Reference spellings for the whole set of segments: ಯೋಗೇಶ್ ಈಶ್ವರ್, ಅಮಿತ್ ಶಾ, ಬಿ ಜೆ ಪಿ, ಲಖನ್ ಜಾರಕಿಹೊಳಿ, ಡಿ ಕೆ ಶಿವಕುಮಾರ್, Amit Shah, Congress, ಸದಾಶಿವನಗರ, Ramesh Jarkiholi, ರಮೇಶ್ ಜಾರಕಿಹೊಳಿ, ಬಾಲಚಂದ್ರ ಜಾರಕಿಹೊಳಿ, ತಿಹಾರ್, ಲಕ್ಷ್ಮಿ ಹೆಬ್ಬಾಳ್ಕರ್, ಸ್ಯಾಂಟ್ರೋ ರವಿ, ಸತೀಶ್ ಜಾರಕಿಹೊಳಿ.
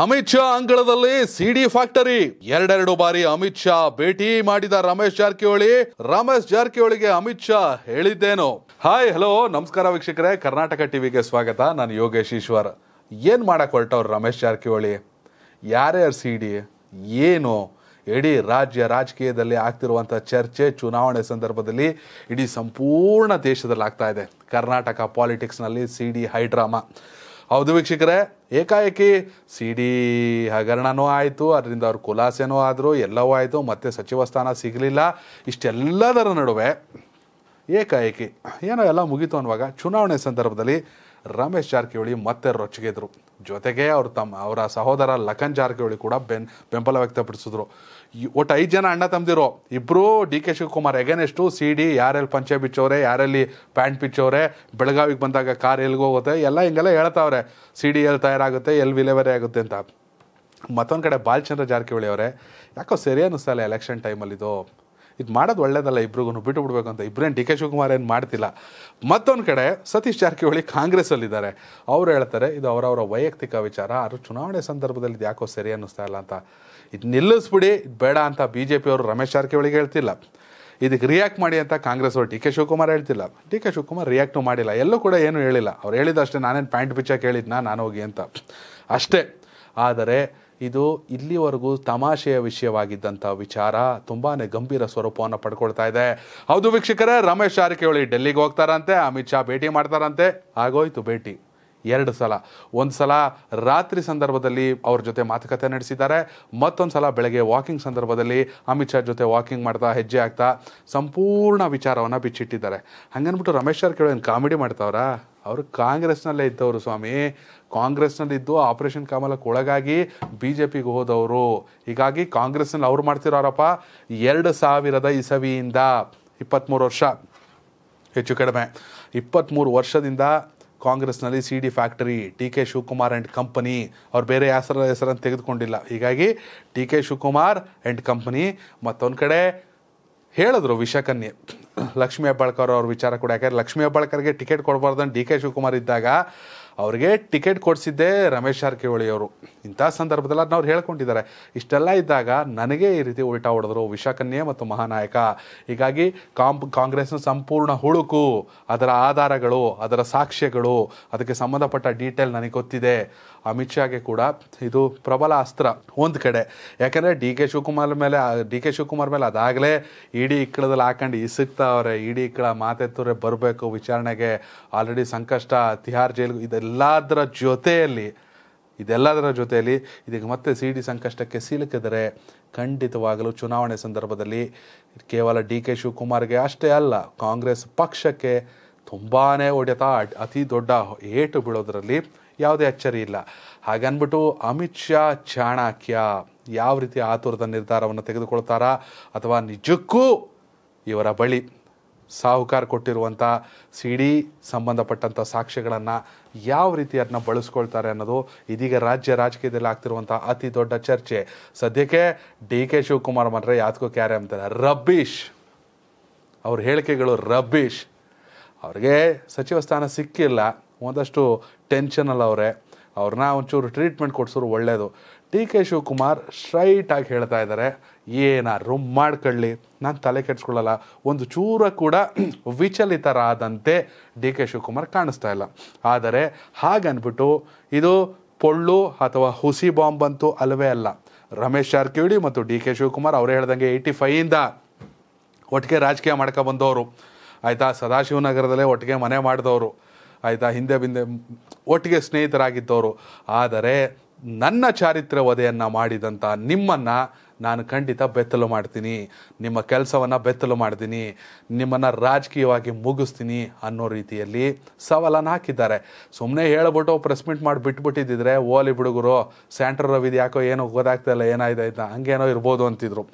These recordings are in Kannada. ಅಮಿತ್ ಶಾ ಅಂಗಳದಲ್ಲಿ ಸಿಡಿ ಫ್ಯಾಕ್ಟರಿ ಎರಡೆರಡು ಬಾರಿ ಅಮಿತ್ ಶಾ ಭೇಟಿ ಮಾಡಿದ ರಮೇಶ್ ಜಾರಕಿಹೊಳಿಗೆ ಅಮಿತ್ ಶಾ ಹೇಳಿದ್ದೇನೋ. ಹಾಯ್ ಹಲೋ ನಮಸ್ಕಾರ ವೀಕ್ಷಕರೇ, ಕರ್ನಾಟಕ ಟಿವಿಗೆ ಸ್ವಾಗತ. ನಾನು ಯೋಗೇಶ್ ಈಶ್ವರ್. ಏನು ಮಾಡಕ್ಕೆ ಹೊರಟವ್ರು ರಮೇಶ್ ಜಾರಕಿಹೊಳಿ? ಯಾರ್ಯಾರು ಸಿಡಿ ಏನು? ಇಡೀ ರಾಜ್ಯ ರಾಜಕೀಯದಲ್ಲಿ ಆಗ್ತಿರುವಂಥ ಚರ್ಚೆ ಚುನಾವಣೆ ಸಂದರ್ಭದಲ್ಲಿ ಇಡೀ ಸಂಪೂರ್ಣ ದೇಶದಲ್ಲಿ ಆಗ್ತಾ ಇದೆ. ಕರ್ನಾಟಕ ಪಾಲಿಟಿಕ್ಸ್ನಲ್ಲಿ ಸಿಡಿ ಹೈಡ್ರಾಮಾ. ಹೌದು ವೀಕ್ಷಕರೇ, ಏಕಾಏಕಿ ಸಿಡಿ ಹಗರಣನೂ ಆಯಿತು, ಅದರಿಂದ ಅವ್ರ ಖುಲಾಸೆನೂ ಆದರು, ಎಲ್ಲವೂ ಆಯಿತು, ಮತ್ತೆ ಸಚಿವ ಸ್ಥಾನ ಸಿಗಲಿಲ್ಲ. ಇಷ್ಟೆಲ್ಲದರ ನಡುವೆ ಏಕಾಏಕಿ ಏನೋ ಎಲ್ಲ ಮುಗೀತು ಅನ್ನುವಾಗ ಚುನಾವಣೆ ಸಂದರ್ಭದಲ್ಲಿ ರಮೇಶ್ ಜಾರಕಿಹೊಳಿ ಮತ್ತೆ ರೊಚ್ಚಿಗೆದ್ರು. ಜೊತೆಗೆ ಅವರ ಸಹೋದರ ಲಖನ್ ಜಾರಕಿಹೊಳಿ ಕೂಡ ಬೆಂಬಲ ವ್ಯಕ್ತಪಡಿಸಿದ್ರು. ಒಟ್ಟು 5 ಜನ ಅಣ್ಣ ತಮ್ಮದಿರೋ, ಇಬ್ಬರು ಡಿ ಕೆ ಶಿವಕುಮಾರ್ against C D. ಯಾರೆಲ್ಲಿ ಪಂಚೆ ಬಿಚ್ಚವ್ರೆ, ಯಾರಲ್ಲಿ ಪ್ಯಾಂಟ್ ಬಿಚ್ಚವ್ರೆ, ಬೆಳಗಾವಿಗೆ ಬಂದಾಗ ಕಾರ್ ಎಲ್ಗೋಗುತ್ತೆ, ಎಲ್ಲ ಹಿಂಗೆಲ್ಲ ಹೇಳ್ತಾವ್ರೆ ಸಿ ಡಿ ಎಲ್ಲಿ ತಯಾರಾಗುತ್ತೆ, ಎಲ್ಲಿ ವಿಲೇವರಿ ಆಗುತ್ತೆ ಅಂತ. ಮತ್ತೊಂದು ಕಡೆ ಬಾಲಚಂದ್ರ ಜಾರಕಿಹೊಳಿ ಅವರೇ, ಯಾಕೋ ಸರಿ ಅನ್ನಿಸ್ತಲ್ಲ ಎಲೆಕ್ಷನ್ ಟೈಮಲ್ಲಿದು, ಇದು ಮಾಡೋದು ಒಳ್ಳೇದಲ್ಲ, ಇಬ್ರಿಗೂ ಬಿಟ್ಟು ಬಿಡಬೇಕು ಅಂತ. ಇಬ್ಬರೇನು ಡಿ ಕೆ ಶಿವಕುಮಾರ್ ಏನು ಮಾಡ್ತಿಲ್ಲ. ಮತ್ತೊಂದು ಕಡೆ ಸತೀಶ್ ಜಾರಕಿಹೊಳಿ ಕಾಂಗ್ರೆಸ್ಸಲ್ಲಿದ್ದಾರೆ, ಅವರು ಹೇಳ್ತಾರೆ ಇದು ಅವರವರ ವೈಯಕ್ತಿಕ ವಿಚಾರ, ಅದು ಚುನಾವಣೆ ಸಂದರ್ಭದಲ್ಲಿ ಇದು ಯಾಕೋ ಸರಿ ಅನ್ನಿಸ್ತಾ ಇಲ್ಲ ಅಂತ. ಇದು ನಿಲ್ಲಿಸ್ಬಿಡಿ, ಇದು ಬೇಡ ಅಂತ ಬಿ ಜೆ ಪಿಯವರು ರಮೇಶ್ ಜಾರಕಿಹೊಳಿಗೆ ಹೇಳ್ತಿಲ್ಲ, ಇದಕ್ಕೆ ರಿಯಾಕ್ಟ್ ಮಾಡಿ ಅಂತ ಕಾಂಗ್ರೆಸ್ ಅವರು ಡಿ ಕೆ ಶಿವಕುಮಾರ್ ಹೇಳ್ತಿಲ್ಲ, ಡಿ ಕೆ ಶಿವಕುಮಾರ್ ರಿಯಾಕ್ಟು ಮಾಡಿಲ್ಲ, ಎಲ್ಲೂ ಕೂಡ ಏನೂ ಹೇಳಿಲ್ಲ. ಅವ್ರು ಹೇಳಿದಷ್ಟೇ, ನಾನೇನು ಪ್ಯಾಂಟ್ ಬಿಚ್ಚಾಕೆ ಹೇಳಿದ್ನಾ ನಾನು ಹೋಗಿ ಅಂತ ಅಷ್ಟೇ. ಆದರೆ ಇದು ಇಲ್ಲಿವರೆಗೂ ತಮಾಷೆಯ ವಿಷಯವಾಗಿದ್ದಂಥ ವಿಚಾರ ತುಂಬಾ ಗಂಭೀರ ಸ್ವರೂಪವನ್ನು ಪಡ್ಕೊಳ್ತಾ ಇದೆ. ಹೌದು ವೀಕ್ಷಕರೇ, ರಮೇಶ್ ಜಾರಕಿಹೊಳಿ ಡೆಲ್ಲಿಗೆ ಹೋಗ್ತಾರಂತೆ, ಅಮಿತ್ ಶಾ ಭೇಟಿ ಮಾಡ್ತಾರಂತೆ. ಆಗೋಯ್ತು ಭೇಟಿ 2 ಸಲ. ಒಂದು ಸಲ ರಾತ್ರಿ ಸಂದರ್ಭದಲ್ಲಿ ಅವ್ರ ಜೊತೆ ಮಾತುಕತೆ ನಡೆಸಿದ್ದಾರೆ, ಮತ್ತೊಂದು ಸಲ ಬೆಳಗ್ಗೆ ವಾಕಿಂಗ್ ಸಂದರ್ಭದಲ್ಲಿ ಅಮಿತ್ ಶಾ ಜೊತೆ ವಾಕಿಂಗ್ ಮಾಡ್ತಾ ಹೆಜ್ಜೆ ಆಗ್ತಾ ಸಂಪೂರ್ಣ ವಿಚಾರವನ್ನು ಬಿಚ್ಚಿಟ್ಟಿದ್ದಾರೆ. ಹಂಗನ್ಬಿಟ್ಟು ರಮೇಶ್ ಜಾರಕಿಹೊಳಿ ಏನು ಕಾಮಿಡಿ ಮಾಡ್ತಾವ್ರ? ಅವರು ಕಾಂಗ್ರೆಸ್ನಲ್ಲೇ ಇದ್ದವರು ಸ್ವಾಮಿ, ಕಾಂಗ್ರೆಸ್ನಲ್ಲಿದ್ದು ಆಪರೇಷನ್ ಕಮಲಕ್ಕೆ ಒಳಗಾಗಿ ಬಿ ಜೆ ಪಿಗೆ ಹೋದವರು. ಹೀಗಾಗಿ ಕಾಂಗ್ರೆಸ್ನಲ್ಲಿ ಅವ್ರು ಮಾಡ್ತಿರೋರಪ್ಪ 2000 ಇಸವಿಯಿಂದ 23 ವರ್ಷ, ಹೆಚ್ಚು ಕಡಿಮೆ 23 ವರ್ಷದಿಂದ ಕಾಂಗ್ರೆಸ್ನಲ್ಲಿ C D factory, T K Shivakumar and company. ಅವ್ರು ಬೇರೆ ಹೆಸರನ್ನು ತೆಗೆದುಕೊಂಡಿಲ್ಲ. ಹೀಗಾಗಿ T K Shivakumar and company. ಮತ್ತೊಂದು ಕಡೆ ಹೇಳಿದ್ರು ವಿಷಕನ್ಯೆ ಲಕ್ಷ್ಮಿ ಹೆಬ್ಬಾಳ್ಕರ್ ಅವ್ರ ವಿಚಾರ ಕೂಡ. ಯಾಕಂದರೆ ಲಕ್ಷ್ಮಿ ಹೆಬ್ಬಾಳ್ಕರ್ಗೆ ಟಿಕೆಟ್ ಕೊಡಬಾರ್ದು ಅಂತ ಡಿ ಕೆ ಶಿವಕುಮಾರ್ ಇದ್ದಾಗ ಅವ್ರಿಗೆ ಟಿಕೆಟ್ ಕೊಡಿಸಿದ್ದೇ ರಮೇಶ್ ಜಾರಕಿಹೊಳಿ ಅವರು. ಇಂಥ ಸಂದರ್ಭದಲ್ಲಿ ಅದನ್ನ ಅವ್ರು ಹೇಳ್ಕೊಂಡಿದ್ದಾರೆ. ಇಷ್ಟೆಲ್ಲ ಇದ್ದಾಗ ನನಗೆ ಈ ರೀತಿ ಉಲ್ಟಾ ಹೊಡೆದ್ರು ವಿಷಕನ್ಯೆ ಮತ್ತು ಮಹಾನಾಯಕ. ಹೀಗಾಗಿ ಕಾಂಗ್ರೆಸ್ನ ಸಂಪೂರ್ಣ ಹುಳುಕು, ಅದರ ಆಧಾರಗಳು, ಅದರ ಸಾಕ್ಷ್ಯಗಳು, ಅದಕ್ಕೆ ಸಂಬಂಧಪಟ್ಟ ಡೀಟೇಲ್ ನನಗೆ ಗೊತ್ತಿದೆ. ಅಮಿತ್ ಶಾಗೆ ಕೂಡ ಇದು ಪ್ರಬಲ ಅಸ್ತ್ರ ಒಂದು ಕಡೆ. ಯಾಕೆಂದರೆ ಡಿ ಕೆ ಶಿವಕುಮಾರ್ ಮೇಲೆ ಅದಾಗಲೇ ಇಡೀ ಇಕ್ಕಳದಲ್ಲಿ ಹಾಕೊಂಡು ಇಸುಕ್ತಾವ್ರೆ. ಇಡೀ ಇಕ್ಕಳ ಮಾತೆತ್ತವ್ರೆ ಬರಬೇಕು ವಿಚಾರಣೆಗೆ, ಆಲ್ರೆಡಿ ಸಂಕಷ್ಟ, ತಿಹಾರ್ ಜೈಲು, ಇದೆಲ್ಲದರ ಜೊತೆಯಲ್ಲಿ ಇದಕ್ಕೆ ಮತ್ತೆ ಸಿ ಡಿ ಸಂಕಷ್ಟಕ್ಕೆ ಸಿಲುಕಿದರೆ ಖಂಡಿತವಾಗಲೂ ಚುನಾವಣೆ ಸಂದರ್ಭದಲ್ಲಿ ಕೇವಲ ಡಿ ಕೆ ಶಿವಕುಮಾರ್ಗೆ ಅಷ್ಟೇ ಅಲ್ಲ, ಕಾಂಗ್ರೆಸ್ ಪಕ್ಷಕ್ಕೆ ತುಂಬಾ ಹೊಡೆತ, ಅತಿ ದೊಡ್ಡ ಏಟು ಬೀಳೋದರಲ್ಲಿ ಯಾವುದೇ ಅಚ್ಚರಿ ಇಲ್ಲ. ಹಾಗನ್ಬಿಟ್ಟು ಅಮಿತ್ ಶಾ ಚಾಣಕ್ಯ ಯಾವ ರೀತಿ ಆತುರದ ನಿರ್ಧಾರವನ್ನು ತೆಗೆದುಕೊಳ್ತಾರಾ, ಅಥವಾ ನಿಜಕ್ಕೂ ಇವರ ಬಳಿ ಸಾಹುಕಾರ ಕೊಟ್ಟಿರುವಂಥ ಸಿಡಿ ಸಂಬಂಧಪಟ್ಟಂಥ ಸಾಕ್ಷ್ಯಗಳನ್ನು ಯಾವ ರೀತಿ ಅದನ್ನ ಬಳಸ್ಕೊಳ್ತಾರೆ ಅನ್ನೋದು ಇದೀಗ ರಾಜ್ಯ ರಾಜಕೀಯದಲ್ಲಿ ಆಗ್ತಿರುವಂಥ ಅತಿ ದೊಡ್ಡ ಚರ್ಚೆ. ಸದ್ಯಕ್ಕೆ ಡಿ ಕೆ ಶಿವಕುಮಾರ್ ಮಾತ್ರ ಯಾತಕ್ಕೂ ಕ್ಯಾರೆ ಅಂತಾರೆ, ರಬ್ಬೀಶ್, ಅವ್ರ ಹೇಳಿಕೆಗಳು ರಬ್ಬೀಶ್. ಅವ್ರಿಗೆ ಸಚಿವ ಸ್ಥಾನ ಸಿಕ್ಕಿಲ್ಲ, ಒಂದಷ್ಟು ಟೆನ್ಷನಲ್ಲಿ ಅವರೇ, ಅವ್ರನ್ನ ಒಂಚೂರು ಟ್ರೀಟ್ಮೆಂಟ್ ಕೊಡಿಸೋರು ಒಳ್ಳೆಯದು. ಡಿ ಕೆ ಶಿವಕುಮಾರ್ ಸ್ಟ್ರೈಟಾಗಿ ಹೇಳ್ತಾ ಇದ್ದಾರೆ, ಏನಾದ್ರು ಮಾಡ್ಕೊಳ್ಳಿ, ನಾನು ತಲೆ ಕೆಡಿಸ್ಕೊಳ್ಳಲ್ಲ. ಒಂದು ಚೂರ ಕೂಡ ವಿಚಲಿತರಾದಂತೆ ಡಿ ಕೆ ಶಿವಕುಮಾರ್ ಕಾಣಿಸ್ತಾ ಇಲ್ಲ. ಆದರೆ ಹಾಗನ್ಬಿಟ್ಟು ಇದು ಪೊಳ್ಳು ಅಥವಾ ಹುಸಿ ಬಾಂಬ್ ಅಂತೂ ಅಲ್ಲವೇ ಅಲ್ಲ. ರಮೇಶ್ ಜಾರಕಿಹೊಳಿ ಮತ್ತು ಡಿ ಕೆ ಶಿವಕುಮಾರ್ ಅವರೇ ಹೇಳ್ದಂಗೆ 85 ಒಟ್ಟಿಗೆ ರಾಜಕೀಯ ಮಾಡ್ಕೊಬಂದವರು, ಆಯಿತಾ. ಸದಾಶಿವನಗರದಲ್ಲೇ ಒಟ್ಟಿಗೆ ಮನೆ ಮಾಡಿದವರು, ಆಯಿತಾ. ಹಿಂದೆ ಒಟ್ಟಿಗೆ ಸ್ನೇಹಿತರಾಗಿದ್ದವರು. ಆದರೆ ನನ್ನ ಚಾರಿತ್ರ್ಯ ವಧೆಯನ್ನು ಮಾಡಿದಂಥ ನಿಮ್ಮನ್ನು ನಾನು ಖಂಡಿತ ಬೆತ್ತಲು ಮಾಡ್ತೀನಿ, ನಿಮ್ಮ ಕೆಲಸವನ್ನು ಬೆತ್ತಲು ಮಾಡ್ತೀನಿ, ನಿಮ್ಮನ್ನು ರಾಜಕೀಯವಾಗಿ ಮುಗಿಸ್ತೀನಿ ಅನ್ನೋ ರೀತಿಯಲ್ಲಿ ಸವಾಲನ್ನು ಹಾಕಿದ್ದಾರೆ. ಸುಮ್ಮನೆ ಹೇಳ್ಬಿಟ್ಟು ಪ್ರೆಸ್ ಮೀಟ್ ಮಾಡಿ ಬಿಟ್ಬಿಟ್ಟಿದ್ದಿದ್ರೆ ಓಲಿ ಬಿಡುಗರು ಸ್ಯಾಂಟ್ರ್ ರವಿ ಇದು ಯಾಕೋ ಏನೋ ಗೊತ್ತಾಗ್ತಾಯಿಲ್ಲ ಏನಾಯ್ತು ಆಯಿತಾ ಹಂಗೇನೋ ಇರ್ಬೋದು ಅಂತಿದ್ರು.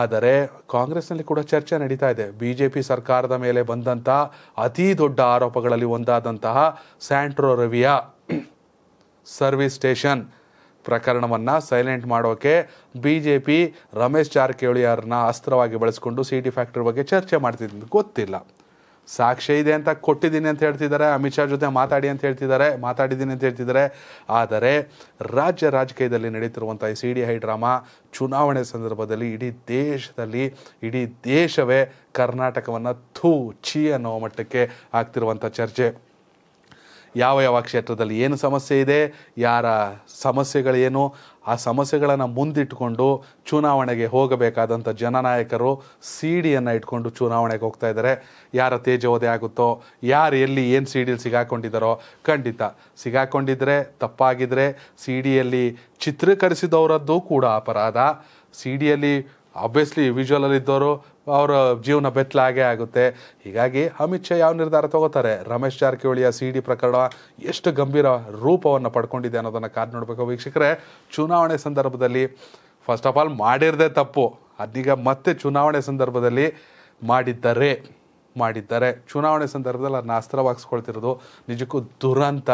ಆದರೆ ಕಾಂಗ್ರೆಸ್ನಲ್ಲಿ ಕೂಡ ಚರ್ಚೆ ನಡೀತಾ ಇದೆ. ಬಿ ಜೆ ಪಿ ಸರ್ಕಾರದ ಮೇಲೆ ಬಂದಂಥ ಅತೀ ದೊಡ್ಡ ಆರೋಪಗಳಲ್ಲಿ ಒಂದಾದಂತಹ ಸ್ಯಾಂಟ್ರೋ ರವಿಯ ಸರ್ವಿಸ್ ಸ್ಟೇಷನ್ ಪ್ರಕರಣವನ್ನು ಸೈಲೆಂಟ್ ಮಾಡೋಕ್ಕೆ ಬಿ ಜೆ ಪಿ ರಮೇಶ್ ಜಾರಕಿಹೊಳಿ ಅವರನ್ನ ಅಸ್ತ್ರವಾಗಿ ಬಳಸಿಕೊಂಡು ಸಿ ಡಿ ಫ್ಯಾಕ್ಟರಿ ಬಗ್ಗೆ ಚರ್ಚೆ ಮಾಡ್ತಿದ್ದು ಗೊತ್ತಿಲ್ಲ. ಸಾಕ್ಷ್ಯ ಇದೆ ಅಂತ ಕೊಟ್ಟಿದ್ದೀನಿ ಅಂತ ಹೇಳ್ತಿದ್ದಾರೆ. ಅಮಿತ್ ಶಾ ಜೊತೆ ಮಾತಾಡಿ ಅಂತ ಹೇಳ್ತಿದ್ದಾರೆ, ಮಾತಾಡಿದ್ದೀನಿ ಅಂತ ಹೇಳ್ತಿದ್ದಾರೆ. ಆದರೆ ರಾಜ್ಯ ರಾಜಕೀಯದಲ್ಲಿ ನಡೀತಿರುವಂಥ ಈ ಸಿಡಿ ಹೈ ಡ್ರಾಮಾ ಚುನಾವಣೆ ಸಂದರ್ಭದಲ್ಲಿ ಇಡೀ ದೇಶವೇ ಕರ್ನಾಟಕವನ್ನು ಛೀ ಅನ್ನೋ ಮಟ್ಟಕ್ಕೆ ಆಗ್ತಿರುವಂಥ ಚರ್ಚೆ. ಯಾವ ಕ್ಷೇತ್ರದಲ್ಲಿ ಏನು ಸಮಸ್ಯೆ ಇದೆ, ಯಾರ ಸಮಸ್ಯೆಗಳೇನು, ಆ ಸಮಸ್ಯೆಗಳನ್ನು ಮುಂದಿಟ್ಟುಕೊಂಡು ಚುನಾವಣೆಗೆ ಹೋಗಬೇಕಾದಂಥ ಜನನಾಯಕರು ಸಿ ಡಿಯನ್ನು ಇಟ್ಕೊಂಡು ಚುನಾವಣೆಗೆ ಹೋಗ್ತಾ ಇದ್ದಾರೆ. ಯಾರ ತೇಜೋವಧೆ ಆಗುತ್ತೋ, ಯಾರು ಎಲ್ಲಿ ಏನು ಸಿ ಡಿಯಲ್ಲಿ ಸಿಗಾಕೊಂಡಿದ್ದಾರೋ, ಖಂಡಿತ ಸಿಗಾಕೊಂಡಿದ್ದರೆ ತಪ್ಪಾಗಿದ್ದರೆ ಸಿ ಡಿಯಲ್ಲಿ ಚಿತ್ರೀಕರಿಸಿದವರದ್ದು ಕೂಡ ಅಪರಾಧ. ಸಿ ಡಿಯಲ್ಲಿ ಆಬ್ವಿಯಸ್ಲಿ ವಿಜುವಲಲ್ಲಿದ್ದವರು ಅವರ ಜೀವನ ಬೆತ್ತಲಾಗೇ ಆಗುತ್ತೆ. ಹೀಗಾಗಿ ಅಮಿತ್ ಶಾ ಯಾವ ನಿರ್ಧಾರ ತಗೋತಾರೆ, ರಮೇಶ್ ಜಾರಕಿಹೊಳಿಯ ಸಿ ಡಿ ಪ್ರಕರಣ ಎಷ್ಟು ಗಂಭೀರ ರೂಪವನ್ನು ಪಡ್ಕೊಂಡಿದೆ ಅನ್ನೋದನ್ನು ಕಾದು ನೋಡಬೇಕು ವೀಕ್ಷಕರೇ. ಚುನಾವಣೆ ಸಂದರ್ಭದಲ್ಲಿ ಫಸ್ಟ್ ಆಫ್ ಆಲ್ ಮಾಡಿರದೆ ತಪ್ಪು, ಅದೀಗ ಮತ್ತೆ ಚುನಾವಣೆ ಸಂದರ್ಭದಲ್ಲಿ ಮಾಡಿದ್ದಾರೆ ಚುನಾವಣೆ ಸಂದರ್ಭದಲ್ಲಿ ಅದನ್ನ ಅಸ್ತ್ರವಾಗಿಸ್ಕೊಳ್ತಿರೋದು ನಿಜಕ್ಕೂ ದುರಂತ.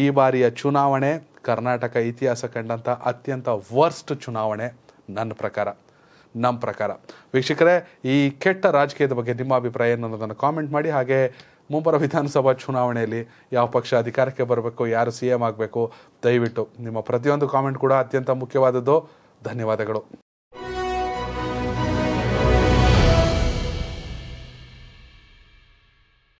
ಈ ಬಾರಿಯ ಚುನಾವಣೆ ಕರ್ನಾಟಕ ಇತಿಹಾಸ ಕಂಡಂಥ ಅತ್ಯಂತ ವರ್ಸ್ಟ್ ಚುನಾವಣೆ ನಮ್ಮ ಪ್ರಕಾರ ವೀಕ್ಷಕರೇ. ಈ ಕೆಟ್ಟ ರಾಜಕೀಯದ ಬಗ್ಗೆ ನಿಮ್ಮ ಅಭಿಪ್ರಾಯ ಏನು ಅನ್ನೋದನ್ನು ಕಾಮೆಂಟ್ ಮಾಡಿ. ಹಾಗೆ ಮುಂಬರುವ ವಿಧಾನಸಭಾ ಚುನಾವಣೆಯಲ್ಲಿ ಯಾವ ಪಕ್ಷ ಅಧಿಕಾರಕ್ಕೆ ಬರಬೇಕು, ಯಾರು CM ಆಗಬೇಕು, ದಯವಿಟ್ಟು ನಿಮ್ಮ ಪ್ರತಿಯೊಂದು ಕಾಮೆಂಟ್ ಕೂಡ ಅತ್ಯಂತ ಮುಖ್ಯವಾದದ್ದು. ಧನ್ಯವಾದಗಳು.